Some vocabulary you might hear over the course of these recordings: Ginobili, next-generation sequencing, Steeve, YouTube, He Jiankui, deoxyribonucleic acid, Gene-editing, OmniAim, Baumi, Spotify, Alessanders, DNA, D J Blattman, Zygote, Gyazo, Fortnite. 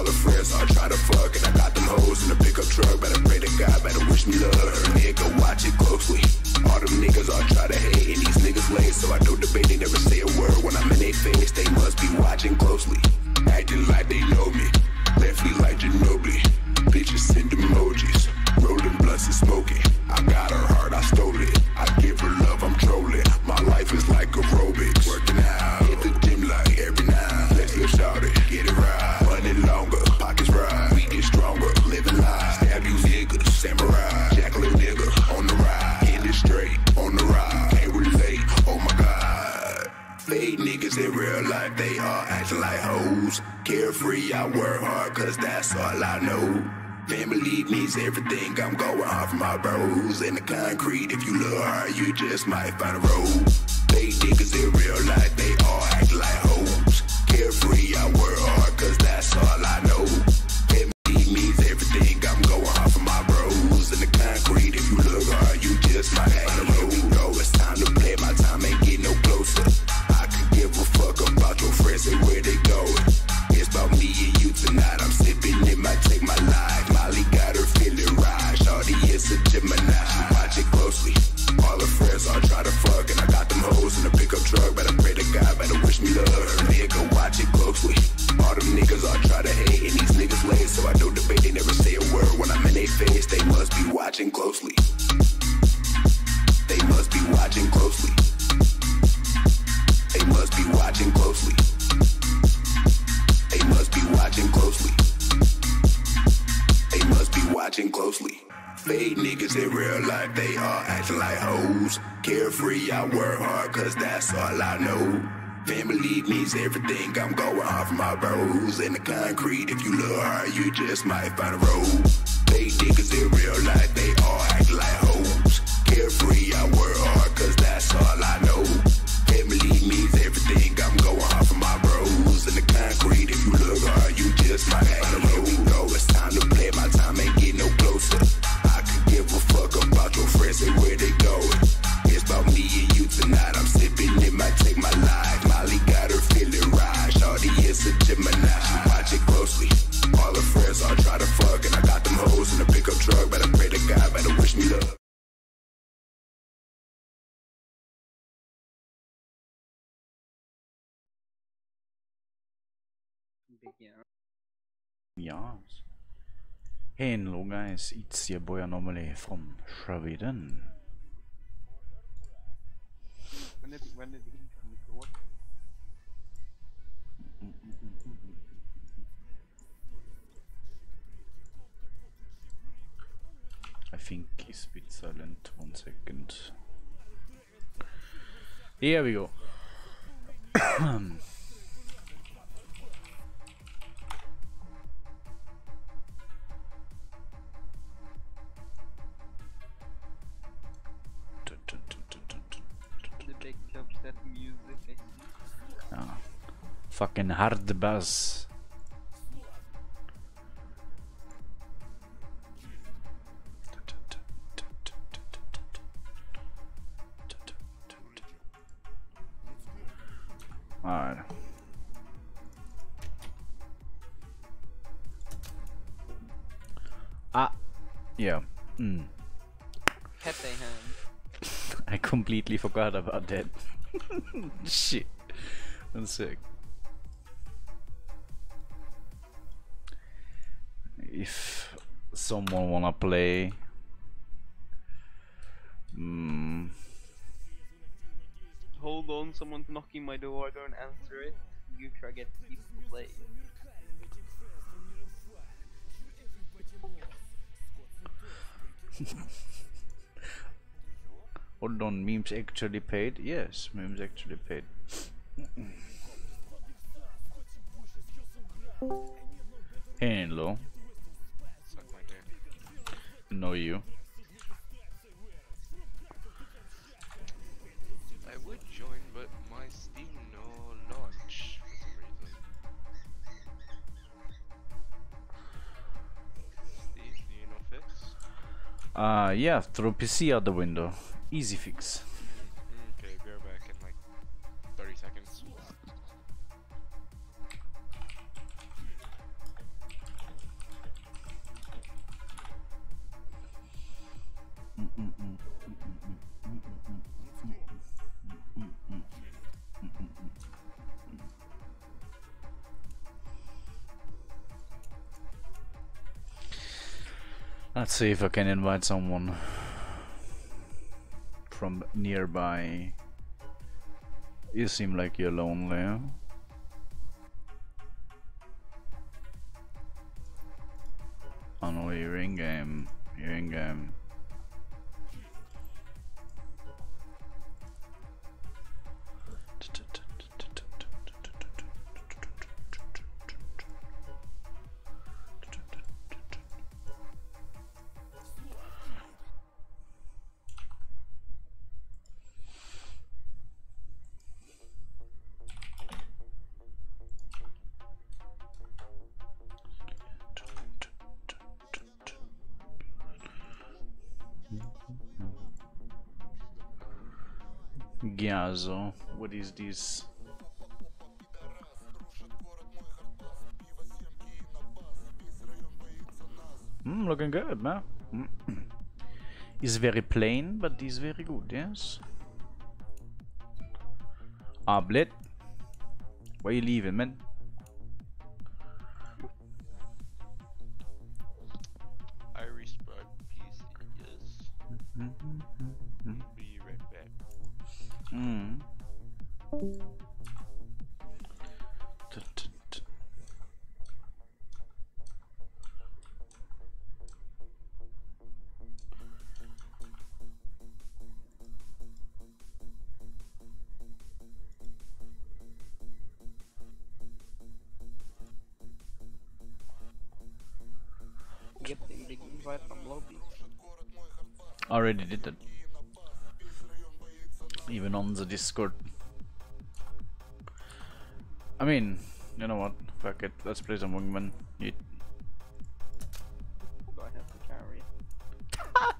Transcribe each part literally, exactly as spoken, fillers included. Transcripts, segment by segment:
all her friends, all try to fuck, and I got them hoes in the pickup truck. Better pray to God, better wish me luck. Her nigga, watch it closely. All them niggas all try to hate, and these niggas lame, so I don't debate. They never say a word when I'm in their face. They must be watching closely, acting like they know me. Left me like Ginobili, bitches send emojis, rolling blunts and smoking. I got her heart, I stole it. I give her love, I'm trolling. My life is like aerobics, working out. Hit the gym like every night. Let's live shout it, get it right. Running longer, pockets ride. We get stronger, living life. Stab you niggas, samurai. Jackal nigga on the ride, hit it straight on the ride. Can't relate, oh my God. Fake niggas in real life, they are acting like hoes. Carefree, I work hard, cause that's all I know. Family means everything, I'm going off my bros. In the concrete, if you look hard, you just might find a road. They niggas in real life, they all act like hoes. Carefree, I work hard, cause that's all I know. Family means everything, I'm going off my bros. In the concrete, if you look hard, you just might find a road. You know it's time to play, my time ain't get no closer. I could give a fuck about your friends and where they going. It's about me and you tonight, I'm sipping, it might take my life. It's a Gemini, she watch it closely. All her friends all try to fuck, and I got them hoes in the pickup truck. Better pray to God, better wish me luck. Nigga, watch it closely. All them niggas all try to hate, and these niggas lame, so I don't debate. They never say a word when I'm in their face. They must be watching closely. They must be watching closely. They must be watching closely. They must be watching closely. They must be watching closely. Fake niggas in real life, they all acting like hoes. Carefree, I work hard, cause that's all I know. Family means everything, I'm going off my bros. In the concrete, if you look hard, you just might find a road. Fake niggas in real life, they all act like hoes. Carefree, I work hard, cause that's all I know. Family means everything, I'm going off my bros. In the concrete, if you look hard, you just might find a road. Here we go, it's time to play, my time ain't get no closer. About your friends and where they going. It's about me and you tonight. I'm sipping, it might take my life. Molly got her feeling right. Shawty is a Gemini, she watch it closely. All her friends all try to fuck, and I got them hoes in the pickup truck. Better pray to God, better wish me luck. Yeah. Hello guys, it's your boy Anomaly from Sweden. When did, when did he come to work? I think he's a bit silent, one second. Here we go. Fucking hard bass. Alright. Ah, yeah. Mm. Pepe hand. I completely forgot about that. Shit. One sec. If someone wanna play, mm. Hold on, someone's knocking my door. I don't answer it. You try get people to play. Hold on, memes actually paid. Yes, memes actually paid. Hello. Know you. I would join, but my Steam no launch for some reason. Steve, do you know fix? Uh, yeah, throw P C out the window. Easy fix. Okay, go back in like thirty seconds. Let's see if I can invite someone from nearby. You seem like you're lonely, huh? Oh no, you're in game. You're in game. Gyazo, what is this? Mm, looking good, man. Mm. It's very plain, but it's very good, yes. Ah, Blade. Why you leaving, man? I respect peace, yes. Hmm. Get the big invite from lobby. Already did that. Even on the Discord. I mean, you know what? Fuck it. Let's play some Wingman. Yeet. Do I have to carry?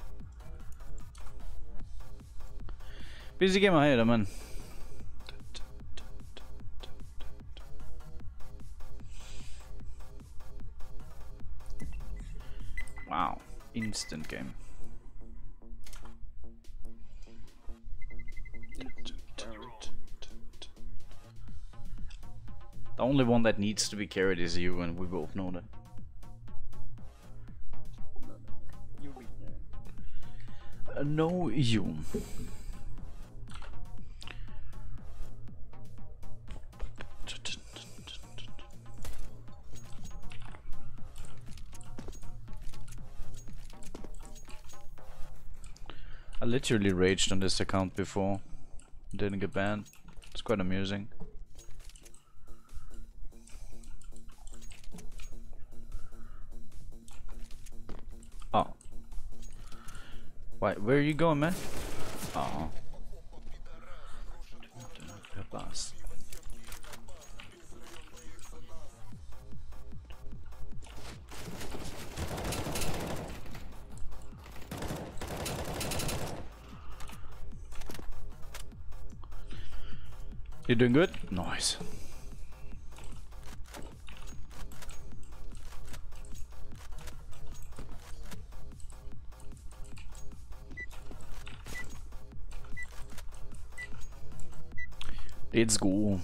Busy game ahead, man. Wow, instant game. The only one that needs to be carried is you, and we both know that. Uh, no, you. I literally raged on this account before. Didn't get banned. It's quite amusing. Wait, where are you going, man? Oh. You doing good? Nice. Let's go.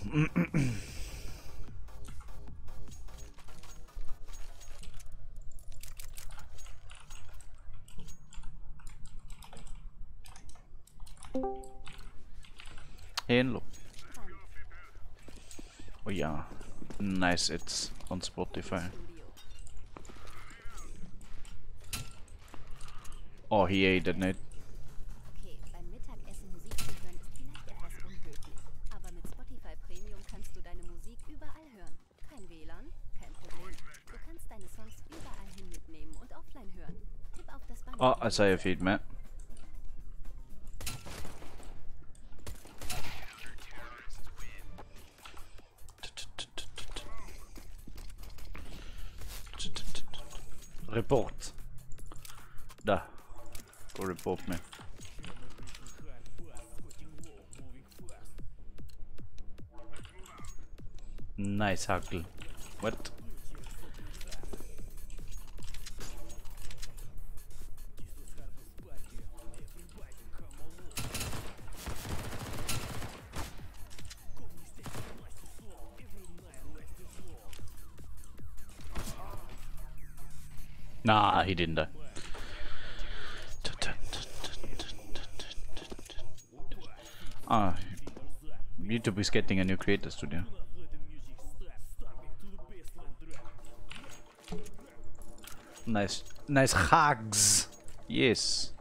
And look. Oh yeah, nice. It's on Spotify. Oh, he ate it, mate. Oh, I say a feed, Matt. Report. Da. Go report me. Nice huckle. What? Nah, he didn't die. Ah, YouTube is getting a new creator studio. Nice, nice hugs. Yes.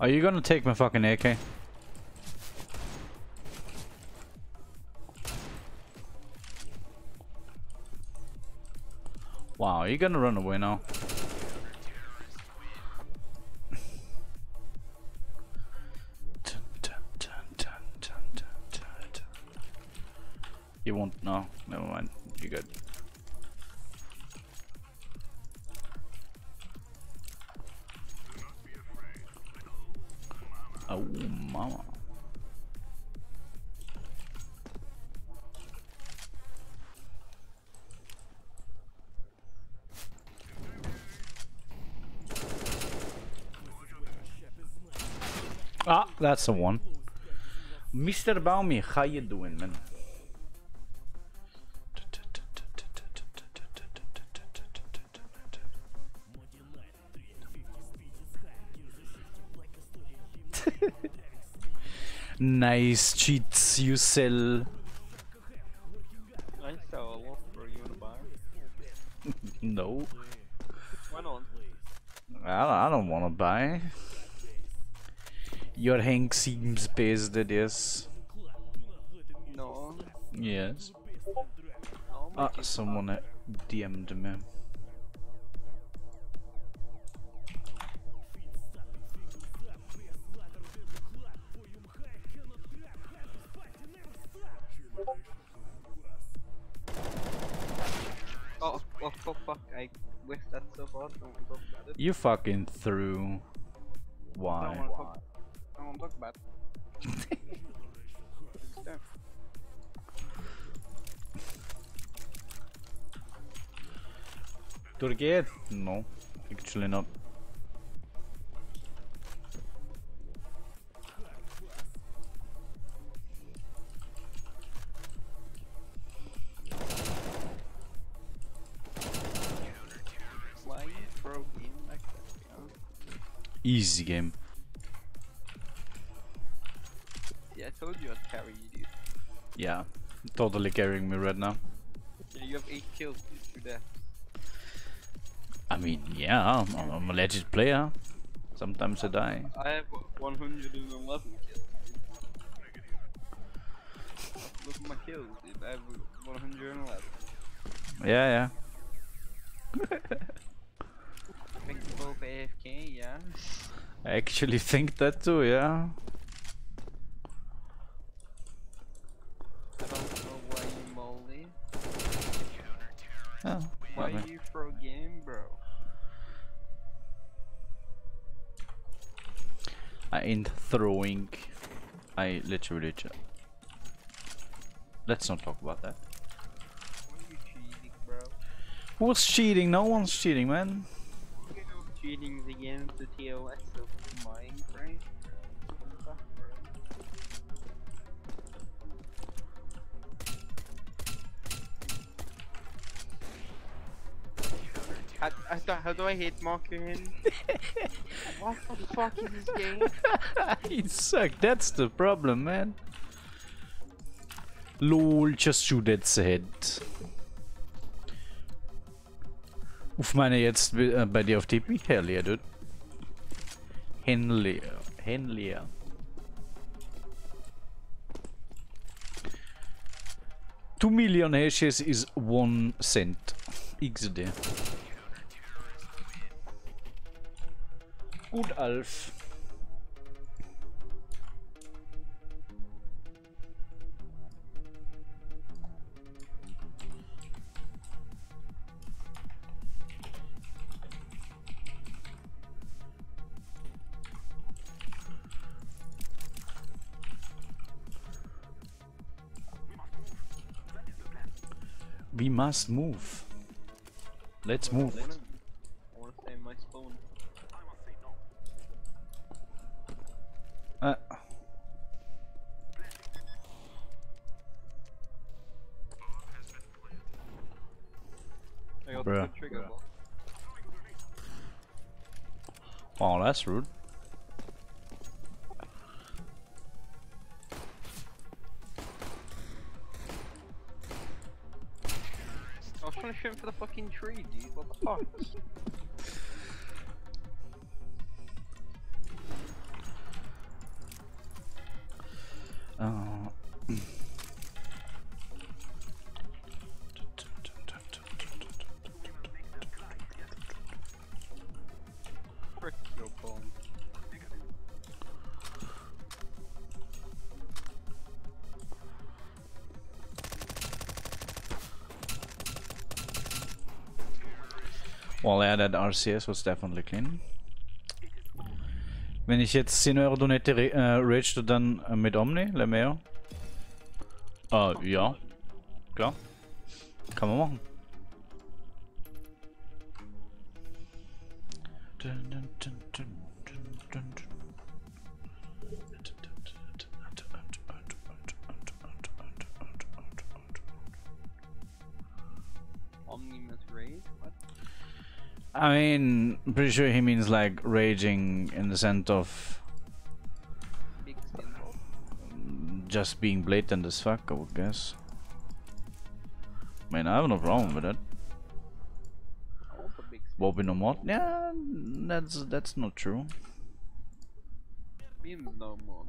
Are you gonna take my fucking A K? Wow, are you gonna run away now? You won't? No, never mind. You're good. Oh, mama. Ah, that's the one. Mister Baumi, how you doing, man? Nice cheats you sell. I sell a lot for you to buy. No. Why not? I, I don't want to buy. Your Hank seems pasted, yes. No. Yes. No, ah, someone D M'd me. Oh, oh, oh, fuck, I whiffed that so hard. You fucking threw. Why? Why? I won't talk about it. Turkey? No, actually not. Why you throw in like that? Yeah. Easy game. I told you I'd carry you, dude. Yeah, totally carrying me right now. Yeah, you have eight kills through that. I mean, yeah, I'm, I'm a legit player. Sometimes I die. I have one hundred eleven kills. Look at my kills, dude. I have one hundred eleven. Yeah, yeah. I think we're both A F K, yeah. I actually think that too, yeah. Oh, why are you pro game, bro? I ain't throwing. I literally just... Let's not talk about that. What are you cheating, bro? Who's cheating? No one's cheating, man. You know, cheating is against the T O S of Minecraft. I, I thought, how do I hate Markin? What the fuck is this game? It sucked, that's the problem, man. Lol, just shoot its head. Uff, meine jetzt äh, bei dir auf T P? Hell yeah, dude. Henley. Henley. Two million hashes is one cent. X D. Gut, Alf. We must move. Let's move. trigger, Bruh. Put trigger ball. Wow, that's rude. I was trying to shoot him for the fucking tree, dude. What the fuck? Oh. Frick your bone. Well, yeah, that R C S was definitely clean. Wenn ich jetzt zehn Euro donate, äh, rage du dann äh, mit Omni, Lemeo? Äh, ja. Klar. Kann man machen. Omni mit Rage? What? I mean, I'm pretty sure he means like raging in the sense of just being blatant as fuck, I would guess. I mean, I have no problem with that. Bobby no mod? Yeah, that's that's not true. Means no mod.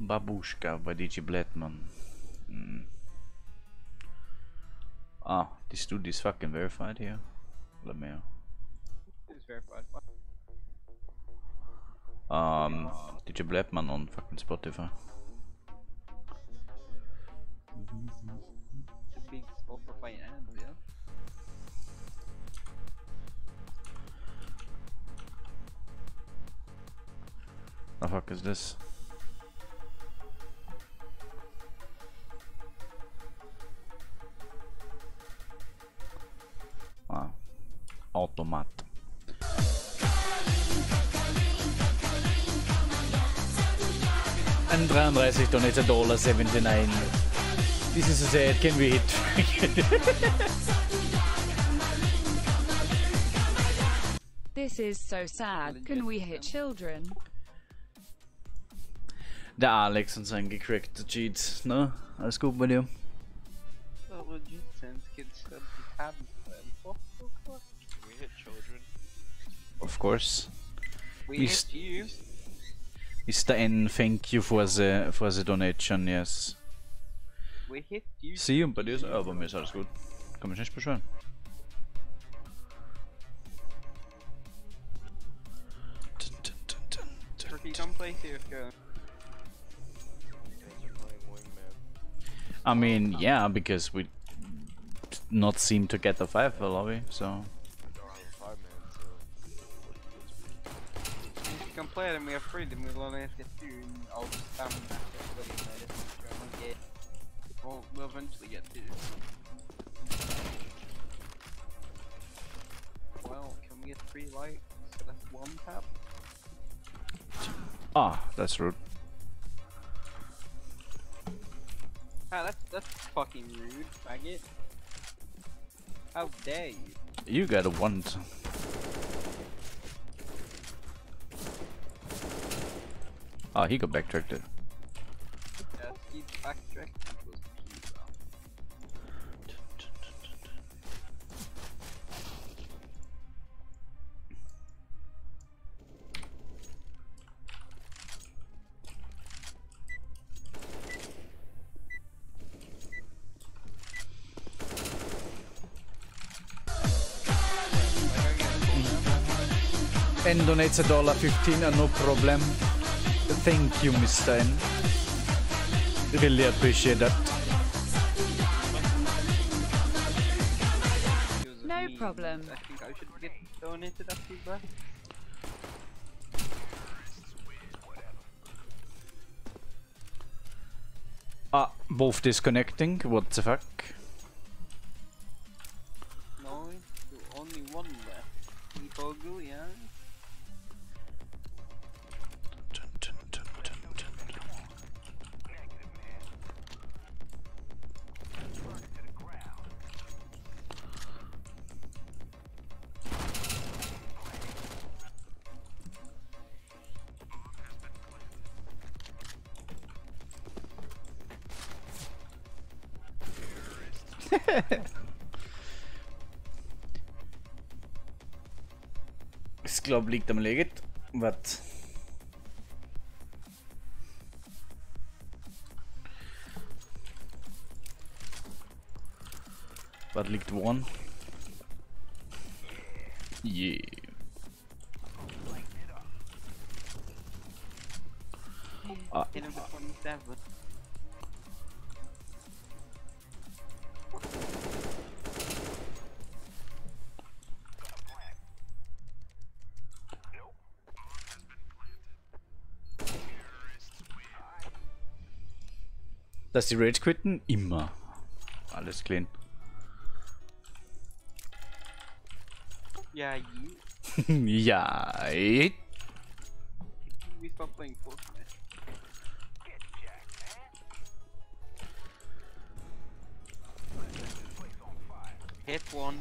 Babushka bei D J Blattman. Mm. Ah, this dude is fucking verified here. Let me. He's verified. Um, D J Blattman on fucking Spotify. A big Spotify ad, yeah. The fuck is this? Ah, automat. And dreiunddreißig donates a dollar seventy-nine. This is sad. Can we hit? This is so sad. Can we hit children? Der Alex und sein gecrackter Cheats, ne? Alles gut bei dir? Of course. We missed you. Mister N, thank you for the for the donation, yes. We hit you. See, und bei dir ist, oh, bei mir ist alles gut. Kann mich nicht beschweren. I mean, yeah, because we did not seem to get the five lobby, so. Can play it and we are free, then we'll only have to do and I'll just spam back everybody and let us try and get we'll, we'll eventually get to it. Well, can we get three lights? So that's one tap. Ah, oh, that's rude. Ah, that's, that's fucking rude, faggot. How dare you? You got a one tap. Oh, he got backtracked it. Yeah, he backtracked. And donates a dollar fifteen and no problem. Thank you, Mister N. Really appreciate that. No problem. I think I should get donated after you, bruh. Ah, both disconnecting, what the fuck? No, only one left. We toggle, yeah. Ich glaube, liegt am Legit. Was? Was liegt woran? Yeah. Ah. Dass die Rage quitten? Immer. Alles clean. Ja, ja. We stop playing Fortnite. Hit one.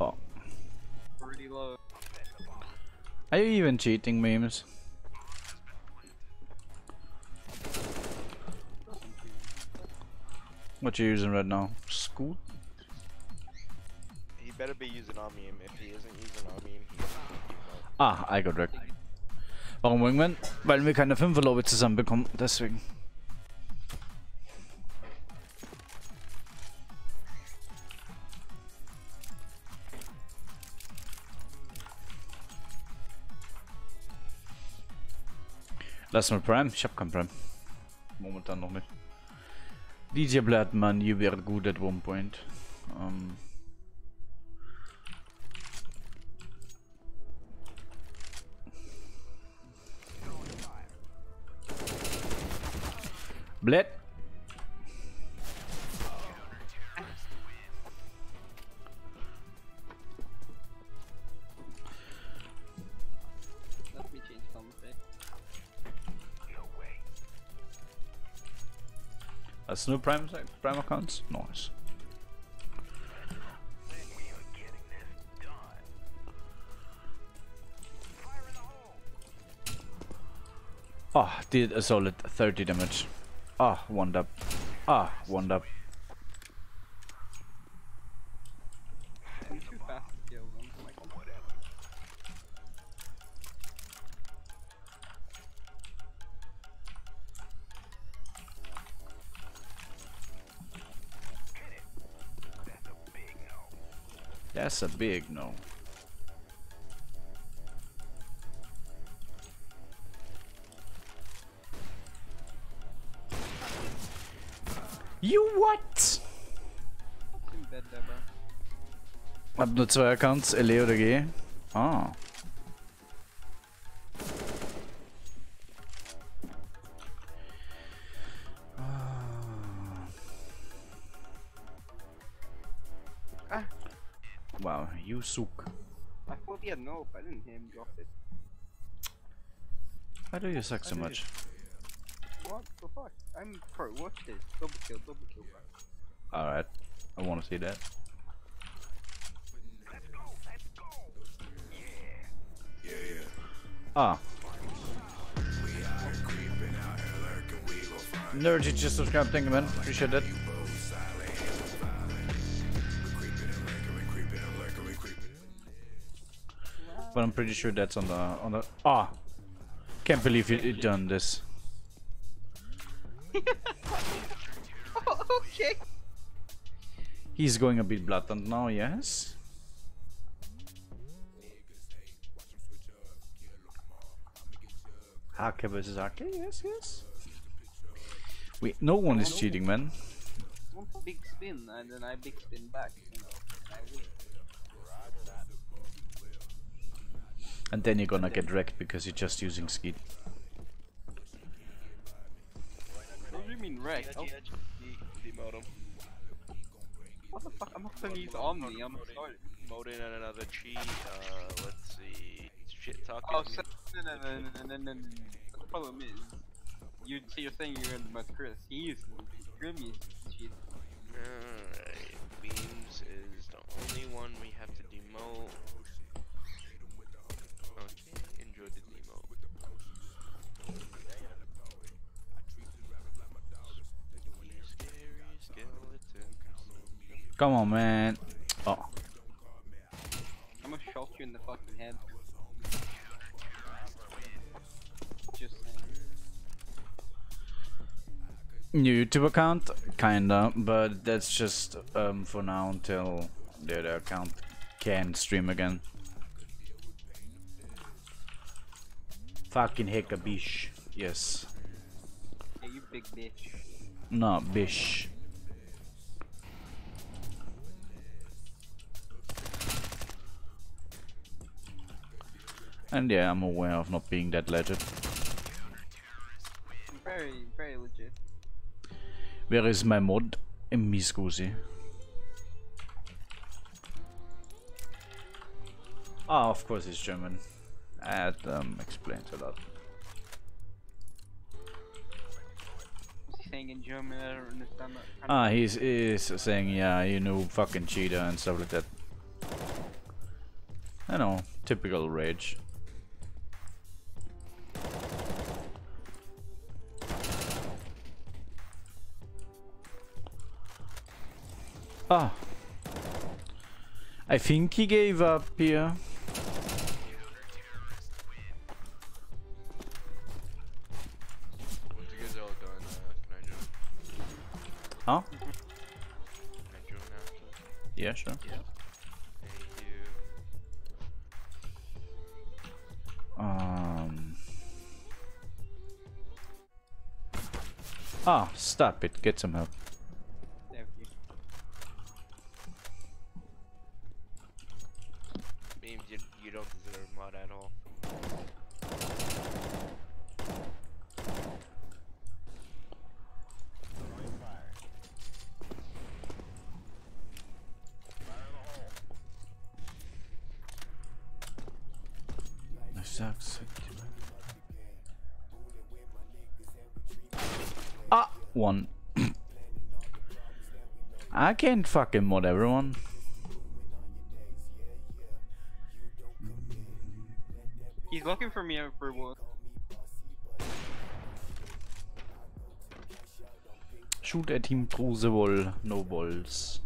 Oh. Pretty low. Are you even cheating, memes? What you using right now? Scoot? He better be using OmniAim. If he isn't using OmniAim, ah, I got wrecked. Warum Wingman? Weil wir keine Fünfer-Lobby zusammenbekommen, deswegen. Lass mal Prime? Ich hab kein Prime. Momentan noch mit. D J Blattman, you were good at one point. Um. Bled. That's no prime prime accounts? Nice. Ah, oh, did a solid thirty damage. Ah, oh, one dub. Ah, oh, one dub. That's a big no. You what? Ich hab nur zwei Accounts, L E oder G. Ah. Wow, you suck. I thought he had no, I didn't hear him drop it. Why do you suck so much? What the fuck? I'm pro, watch this. Double kill, double kill. Alright, I wanna see that. Let's go, let's go! Yeah! Yeah, yeah. Ah. We are creeping out here, lurking, we will find Nerd, you just subscribe, thank you man, appreciate it. But I'm pretty sure that's on the on the ah, can't believe you, you done this. Oh, okay. He's going a bit blatant now, yes. Hake versus Hake, yes, yes. Wait, no one is cheating, man. One big spin and then I big spin back, you know. I win. And then you're gonna get wrecked because you're just using skid. Don't you you mean wrecked? Oh. The modem. What the fuck? I'm not gonna use Omni, I'm sorry. Modem and another chi, uh, let's see. Shit talking. Oh, so, no, no, no, no, no, no. The problem is, you, so you're saying you're in my Chris. He is Grimmy. Alright, Beams is the only one we have to demote. Okay, enjoy the demote. Scary skeleton. Come on, man. Oh. I'm gonna shoot you in the fucking head. Just new YouTube account, kinda, but that's just um, for now until the other account can stream again. Fucking heck a bish, yes. Hey, you big bitch. No, bish. And yeah, I'm aware of not being that legit. Very, very legit. Where is my mod? Mi scusi. Ah, of course it's German. That um, explains a lot. What's he saying in German? I don't understand that. Ah, he's, he's saying, yeah, you know, fucking cheater and stuff like that. I know, typical rage. Ah, I think he gave up here. Once you guys are all done, uh, can I join? Huh? Can I join after? Yeah, sure. Yeah. Thank you. Um. Ah, stop it. Get some help. Ah, one. I can't fucking mod everyone. He's looking for me for what? Shoot at him through the wall, no balls.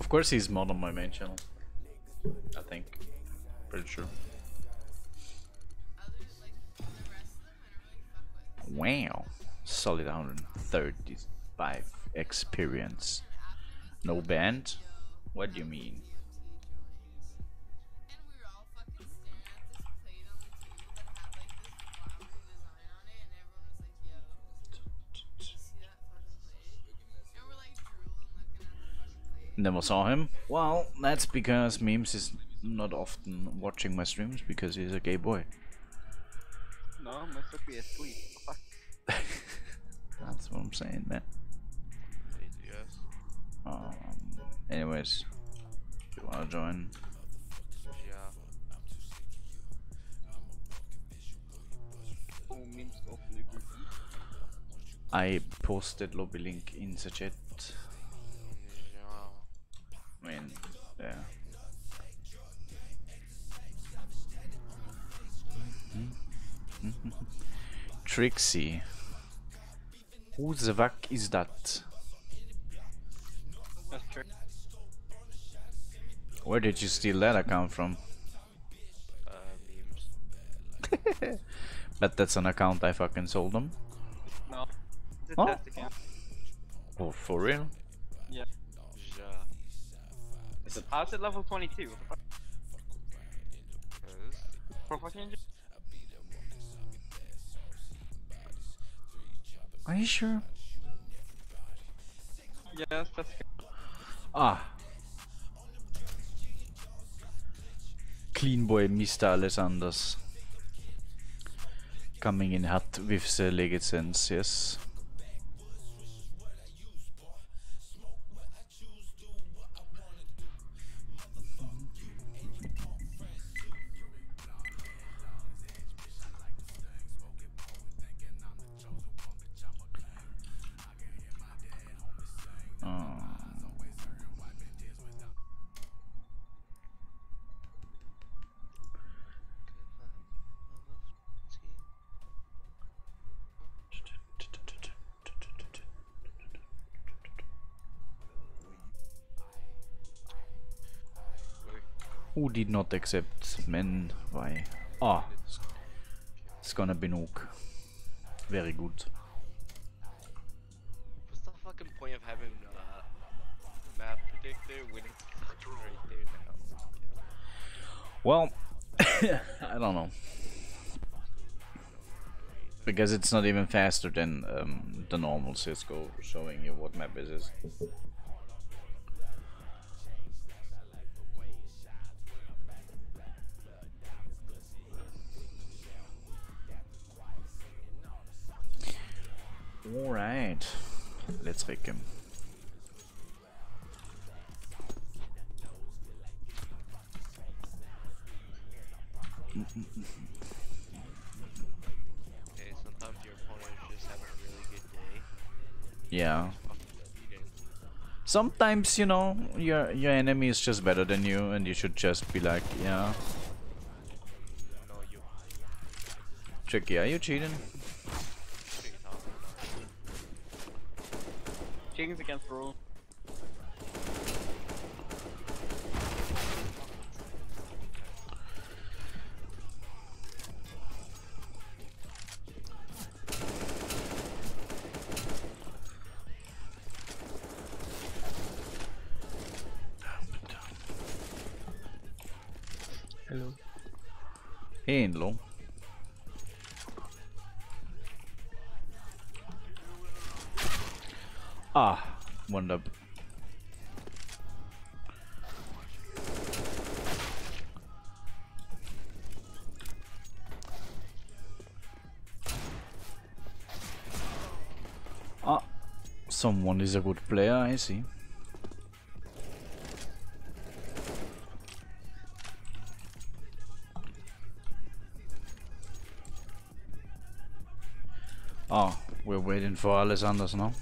Of course he's mod on my main channel, I think, pretty sure. Wow, solid one hundred thirty-five experience. No band? What do you mean? Never saw him. Well, that's because Memes is not often watching my streams because he's a gay boy. No, must be asleep. Fuck. That's what I'm saying, man. Um. Anyways, you wanna join? Yeah. I posted lobby link in the chat. I mean, yeah. Mm-hmm. Trixie. Who the fuck is that? That's true. Where did you steal that account from? Uh, Memes. Bet that's an account I fucking sold them. No. It's a oh. Test account. Oh, for real? Yeah. It's a level twenty-two. Are you sure? Yes, that's good. Ah. Clean boy mister Alessanders. Coming in hot with the legged sense, yes. Who did not accept men? Why? Ah, it's gonna be Nook. Very good. What's the fucking point of having a map predictor when it's fucking right there now? Well, I don't know. Because it's not even faster than um, the normal Cisco showing you what map it is. Alright, let's wreck him. Okay, sometimes your opponent just have a really good day. Yeah. Sometimes, you know, your your enemy is just better than you and you should just be like, yeah. Tricky, are you cheating? Chickens against the rule. Hello. Hello. Ah, one dub. Ah, someone is a good player, I see. Ah, we're waiting for Alessanders now.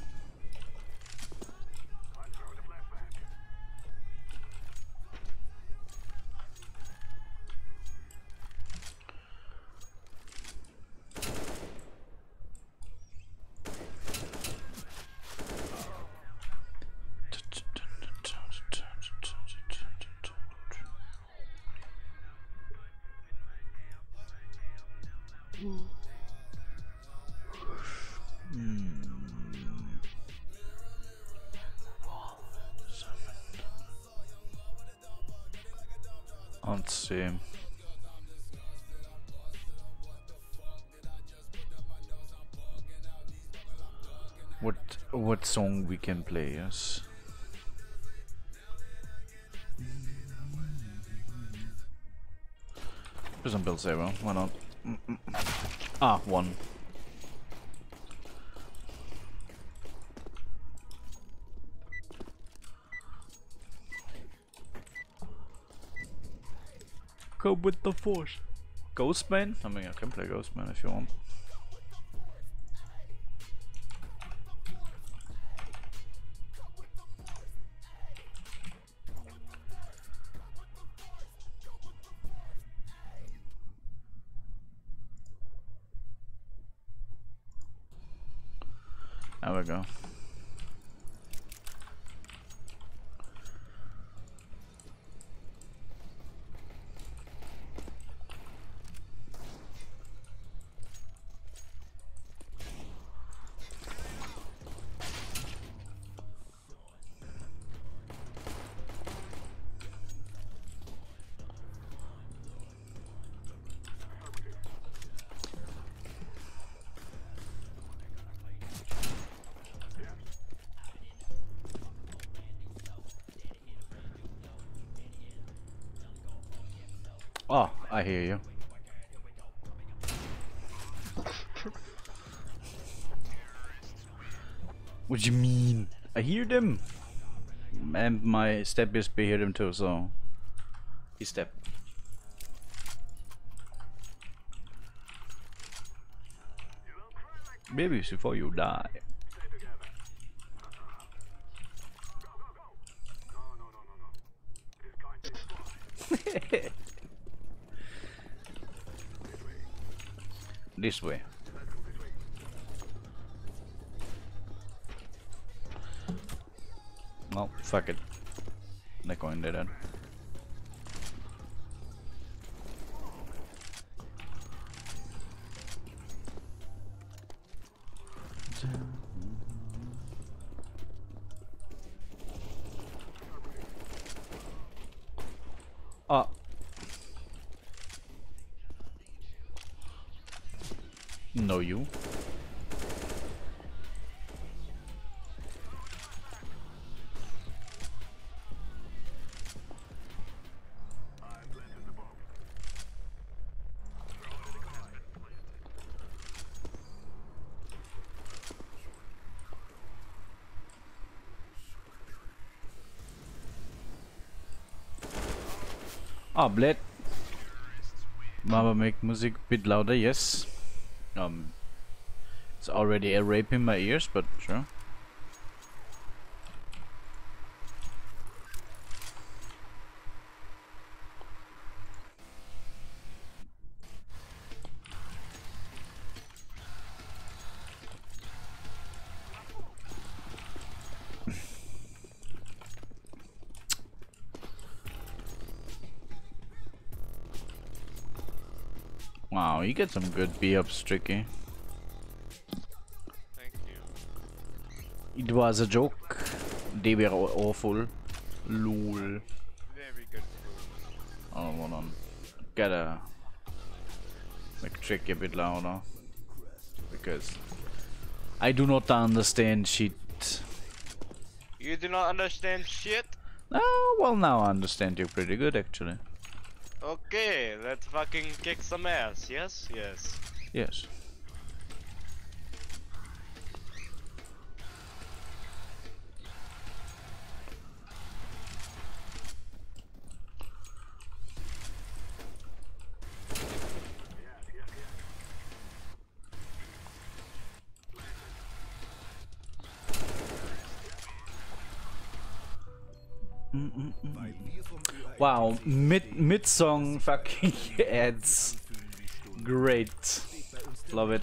Let's see. What what song we can play, yes? There's some build zero, why not? Mm-mm. Ah, one. Go with the force. Ghostman? I mean, I can play Ghostman if you want. There we go. Oh, I hear you. What do you mean? I hear them. And my step is hear them too, so... He step. Maybe it's before you die. This way. Well, fuck it. Not going there then. Oh. No, you. Ah, blöd. Mama, make music a bit louder, yes. Um, it's already a rape in my ears, but sure. Wow, you get some good B-ups, Tricky. Thank you. It was a joke. They were awful. Lol. Very good. Oh, hold on. Gotta make Tricky a bit louder. Because I do not understand shit. You do not understand shit? Oh, well, now I understand you pretty good, actually. Okay, let's fucking kick some ass, yes? Yes. Yes. Wow, mid mid song fucking ads. Great. Love it.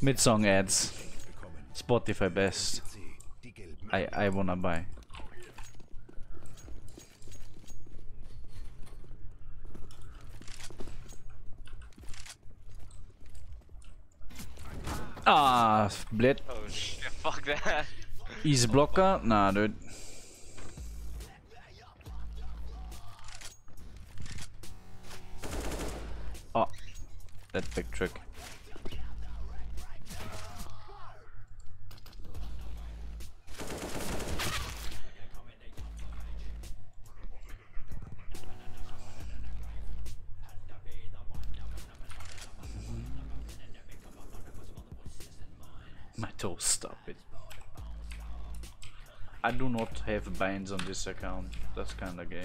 Mid song ads. Spotify best. I I wanna buy. Ah, blöd. Oh shit, fuck that. Easy blocker? Nah, dude. Oh, that big trick. Stop it. I do not have bans on this account. That's kinda gay.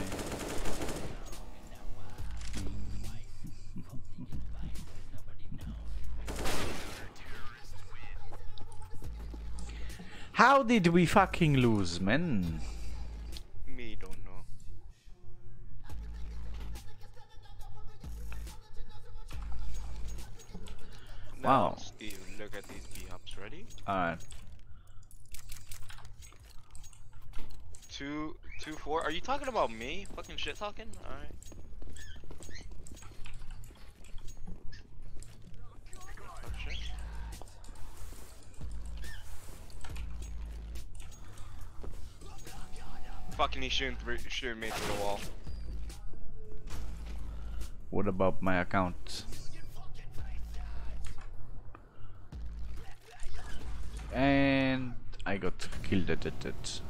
How did we fucking lose, man? Me don't know. Wow. Steve, look at these B-ups, ready? Alright. Two, two, four. Are you talking about me? Fucking shit talking? Alright. Fucking he's shooting, through, shooting me through the wall. What about my account? And I got killed at it.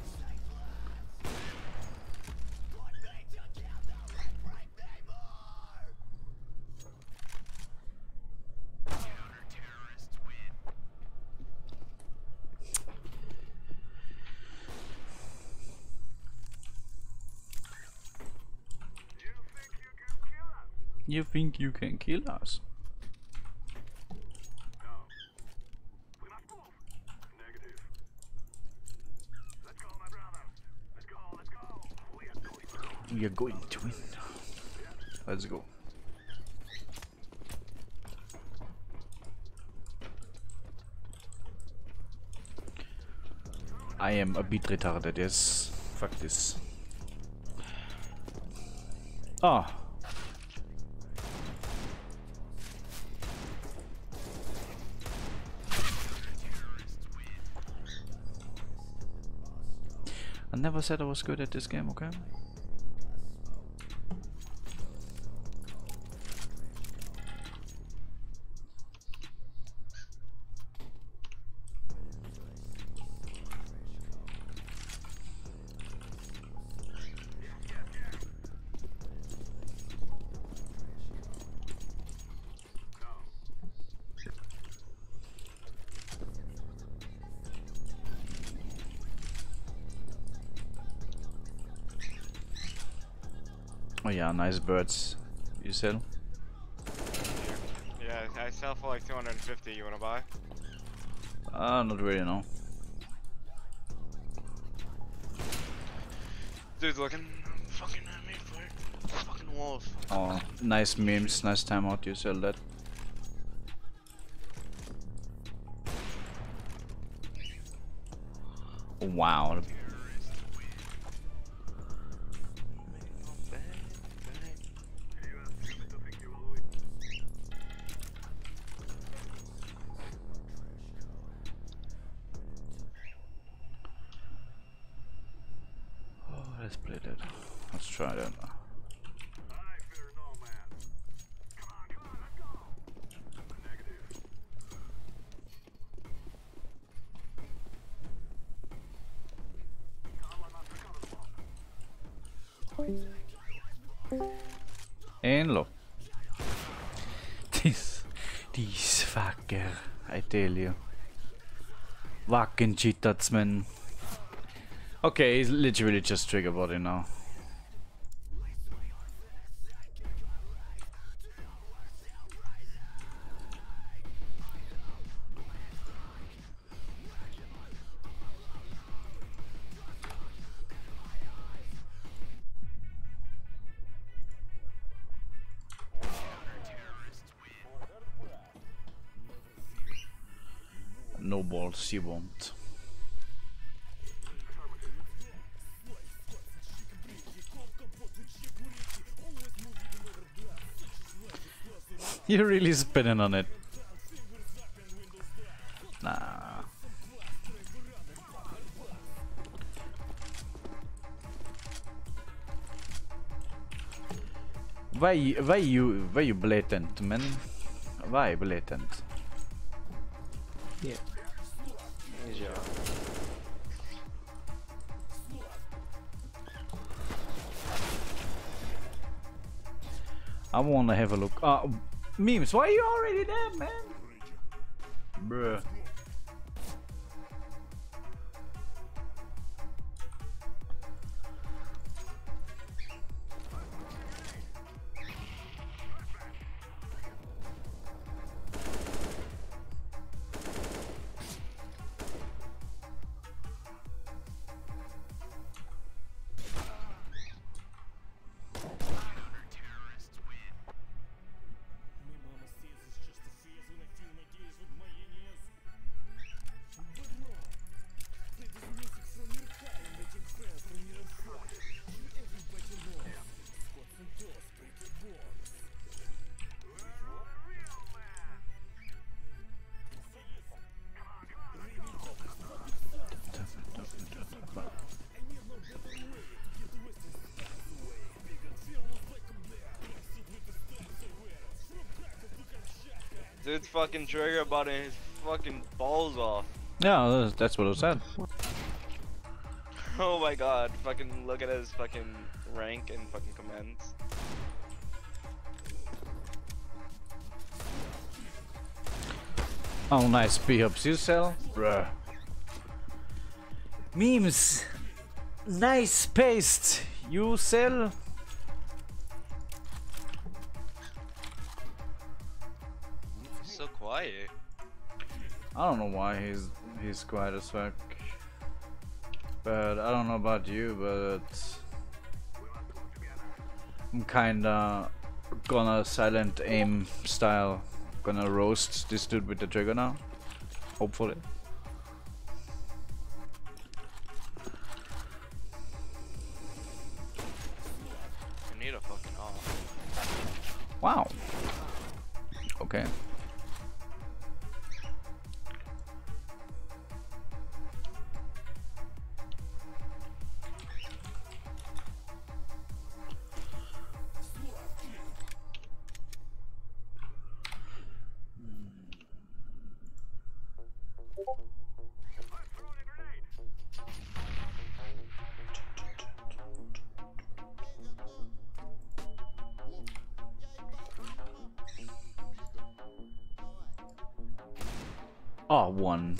You think you can kill us? No. We must move. Negative. Let's go, my brother. Let's go, let's go. We are going to win. We are going to win. Let's go. I am a bit retarded, yes. Fuck this. Ah. Oh. I never said I was good at this game, okay? Oh yeah, nice birds. You sell? Yeah, I sell for like two hundred fifty. You wanna buy? Uh, not really, no. Dude's looking fucking at me for it. Fucking wolf. Oh, nice memes, nice timeout. You sell that? Wow. Let's play that. Let's try that. And look. This, this fucker, I tell you. Fucking cheaters, man. Okay, he's literally just trigger body now. No balls, you won't. You're really spinning on it. Nah. Why, why you, why you blatant, man? Why blatant? Yeah. Yeah. I wanna have a look. Ah. Uh, Memes, why are you already there, man? Bruh. Dude's fucking trigger button his fucking balls off. No, that's what I said. Oh my god, fucking look at his fucking rank and fucking comments. Oh nice, P-Hubs, you sell? Bruh. Memes! Nice paste! You sell? So quiet. I don't know why he's he's quiet as fuck. But I don't know about you, but I'm kinda gonna silent aim style. Gonna roast this dude with the trigger now, hopefully. I need a fucking off. Wow. Okay. Oh, one.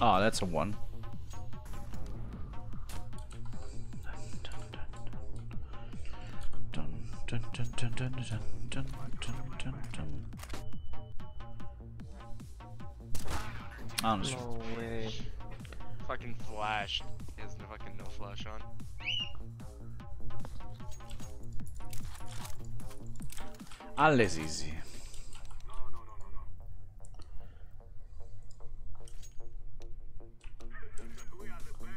Oh, that's a one. I'm just no way. Fucking flashed. He has no fucking no flash on. Alles easy. No, no, no, no, no. We are the best.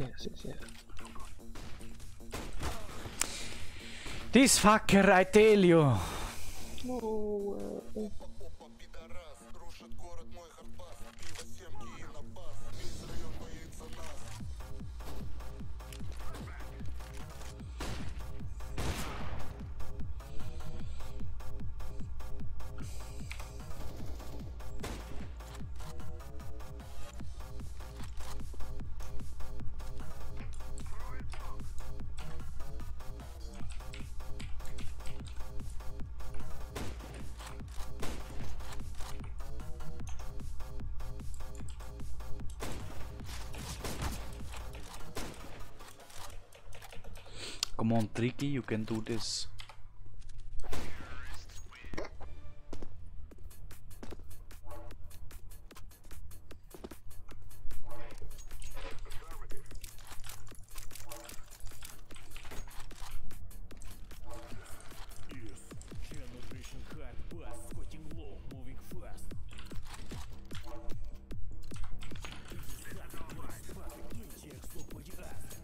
Yes, yes, yes. We're going to do this. Wow. Yes, yes, yes. This fucker, I tell you. No way. Come on, Tricky, you can do this.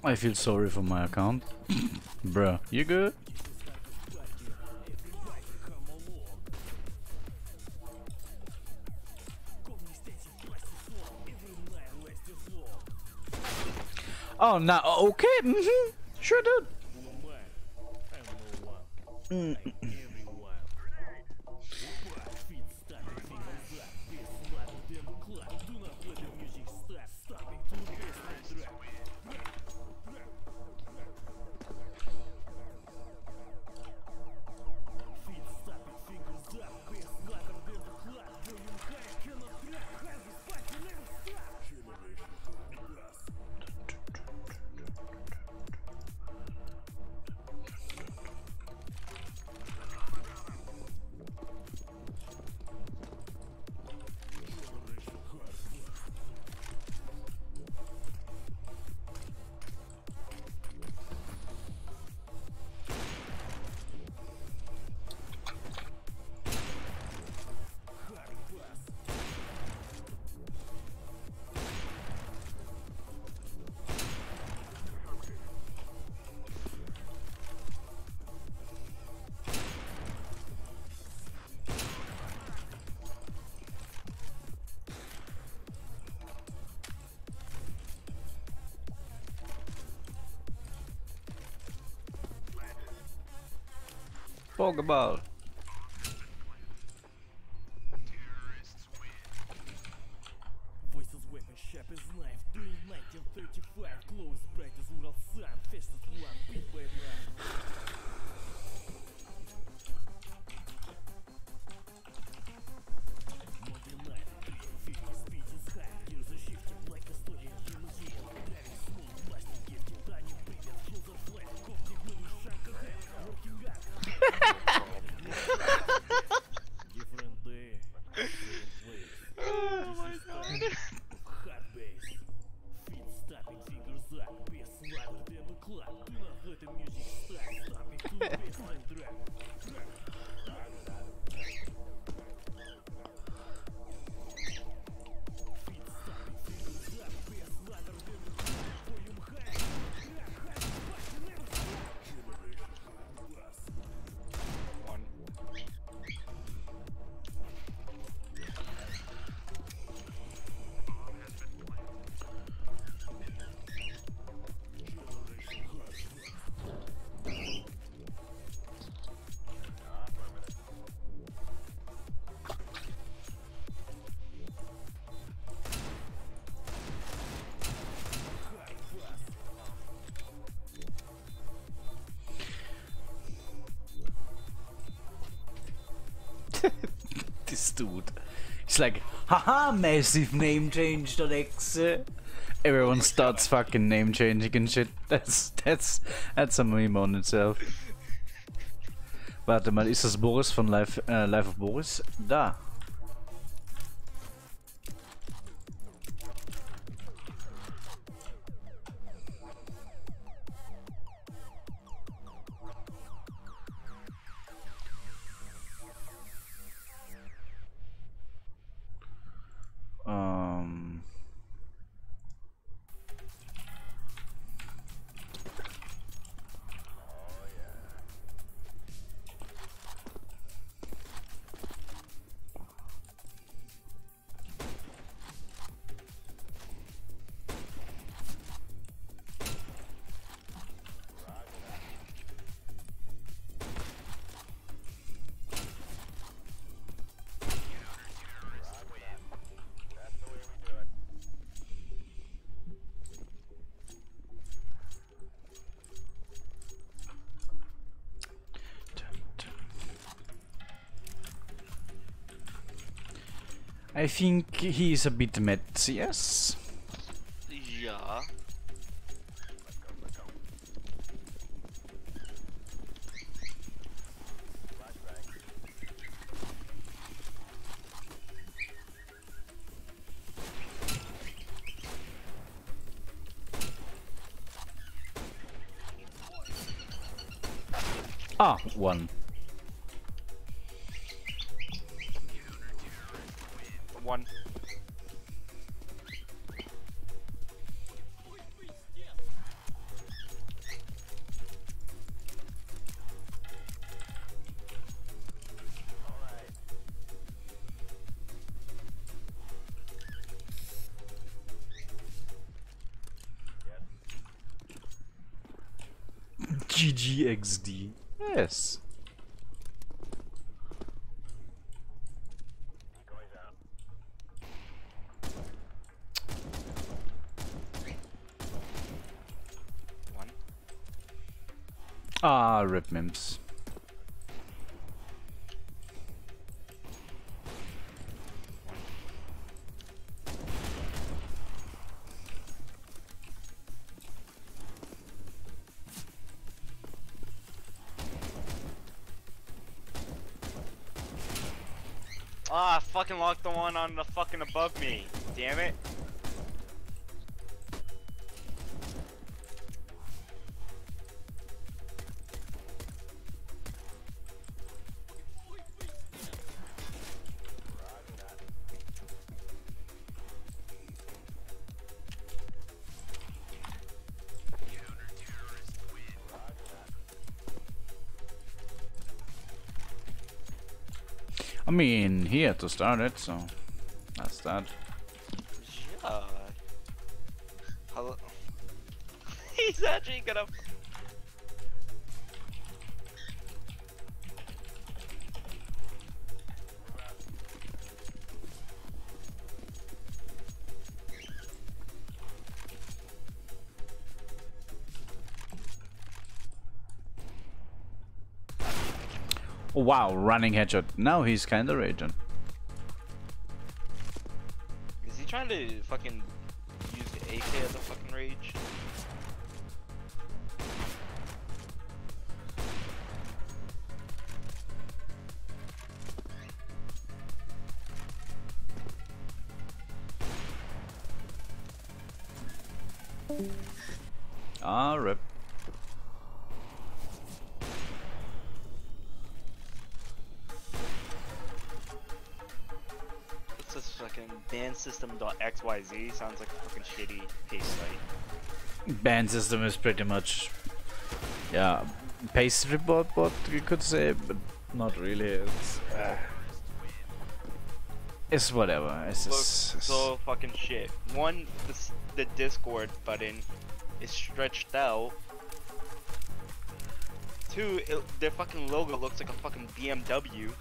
I feel sorry for my account. Bruh, you good? Oh, no. Okay. Mm-hmm. Sure, dude. Mm. Pokeball. This dude, he's like, haha, massive name change on X. Everyone starts fucking name changing and shit. That's that's that's a meme on itself. Warte mal, ist das Boris von Life, äh, Life of Boris? Da. I think he is a bit mad, yes? Yeah. Ah, one. One. G G X D. Yes. One. Ah, rip Mims. Ah, I fucking locked the one on the fucking above me. Damn it. I mean, he had to start it, so that's that. Yeah. Hello. He's actually gonna. Wow, running headshot. Now he's kinda raging. Is he trying to fucking use the A K as a fucking rage? Ah, rip. System dot X Y Z sounds like a fucking shitty paste site. Ban system is pretty much, yeah, paste report, what you could say, but not really. It's, uh, it's whatever. It's just, looks so fucking shit. One, the, the Discord button is stretched out. Two, it, their fucking logo looks like a fucking B M W.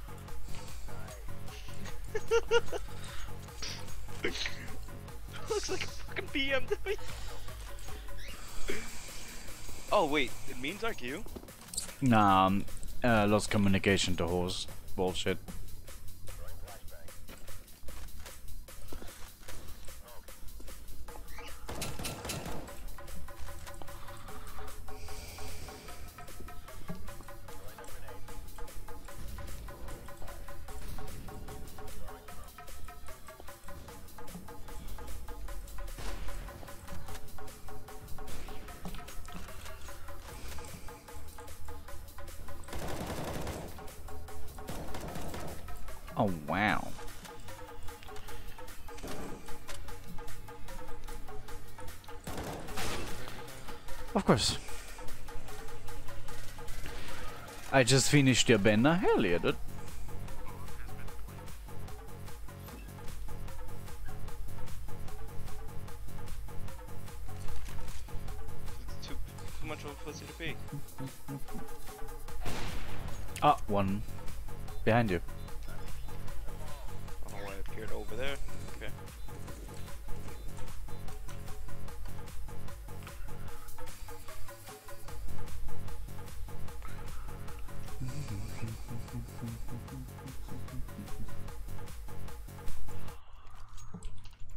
Looks like a fucking B M W. Oh wait, it means like you? Nah, um, uh, lost communication to horse bullshit. Oh wow. Of course. I just finished your banner. Hell yeah, dude. It's too, too much of a pussy to be. Ah, one. Behind you. Over there. Okay.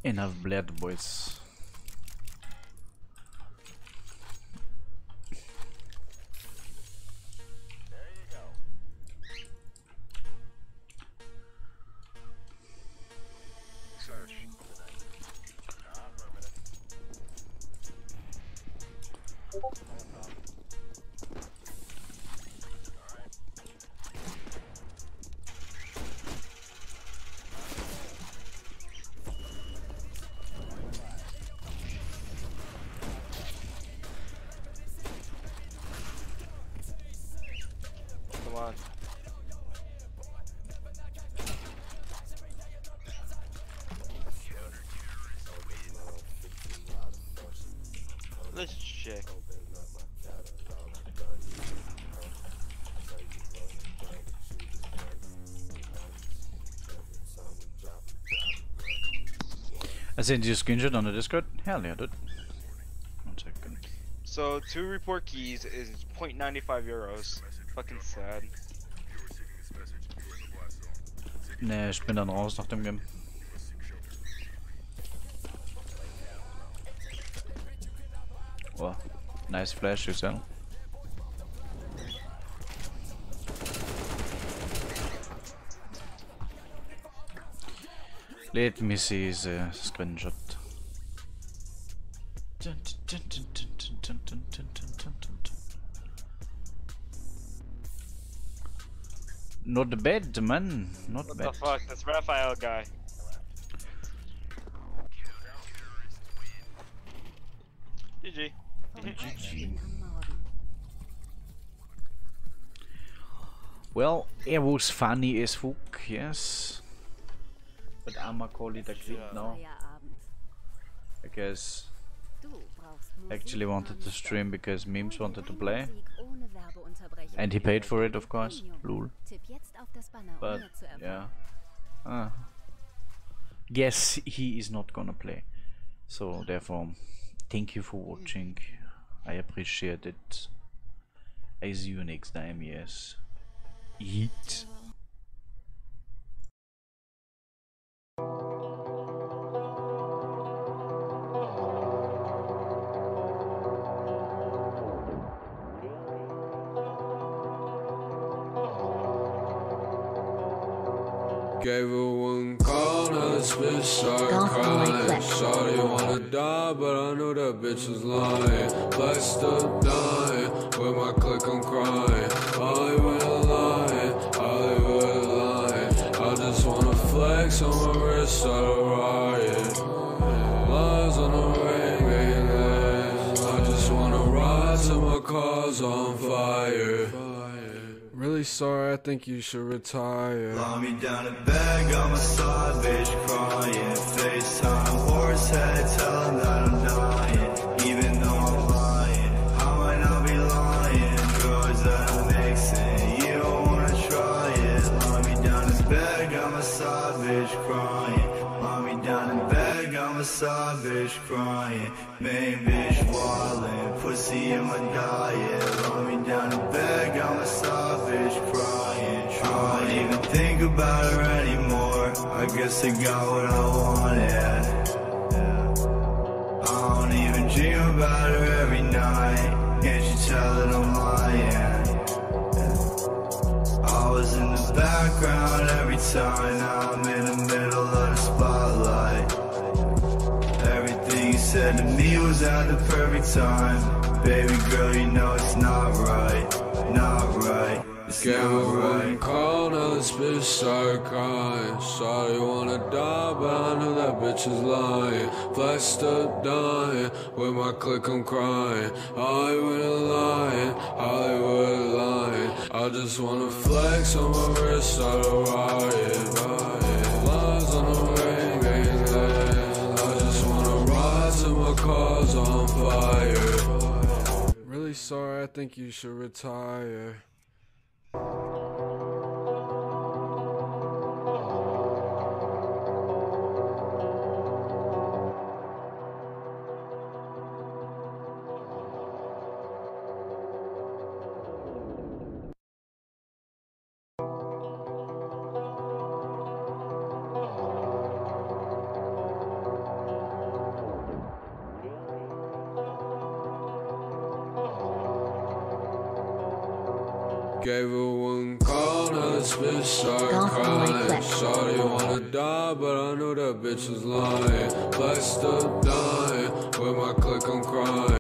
Enough blood, boys. Let's check. I sent you a screenshot on the Discord. Hell yeah, dude. One second. So two report keys is zero point nine five euros. Fucking sad. Ne, ich bin dann raus nach dem Game. Wow, nice flash, you sell. Let me see the screenshot. Not bad, man. Not what bad. What the fuck? That's Raphael guy. G G. G G. Well, it was funny as fuck, yes. But I'ma call it a clip now. I guess I actually wanted to stream because Memes wanted to play. And he paid for it, of course. Lul. But yeah. Ah. Yes, he is not gonna play. So therefore, thank you for watching. I appreciate it. I see you next time, yes. Eat. Gave her one call, now it's been sarcastic. Shawty wanna die, but I knew that bitch was lying. Blessed up dying, with my click I'm crying. Hollywood lying, Hollywood lying. I just wanna flex on my wrist, start a riot. Lies on the ring, making lies. I just wanna rise till my car's on fire. Really sorry, I think you should retire. Lie me down a bag on my side, bitch crying. FaceTime, horse head, tell him that I'm dying. Even though I'm lying, I might not be lying. Drugs that I'm mixing, you don't wanna try it. Lie me down a bag on my side, bitch crying. Lie me down a bag on my side, bitch crying. Main bitch wildin', pussy in my diet. Lie me down a bag on my side. I don't even think about her anymore. I guess I got what I wanted. Yeah. I don't even dream about her every night. Can't you tell that I'm lying? Yeah. I was in the background every time. Now I'm in the middle of the spotlight. Everything you said to me was at the perfect time. Baby girl, you know it's not right. Not right. Gave her one call, now this bitch started crying. Sorry, wanna die, but I knew that bitch is lying. Flexed up dying, with my click I'm crying. Hollywood lying, Hollywood lying. I just wanna flex on my wrist, start a riot, riot. Lies on the ring, making lies. I just wanna rise till my car's on fire. Really sorry, I think you should retire. Gave her one call, now this bitch started crying. Shawty wanna die, but I knew that bitch was lying. Blessed up dying, with my click I'm crying.